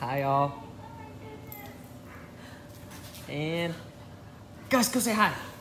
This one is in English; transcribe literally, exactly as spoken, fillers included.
Hi, y'all. And Gus, go say hi.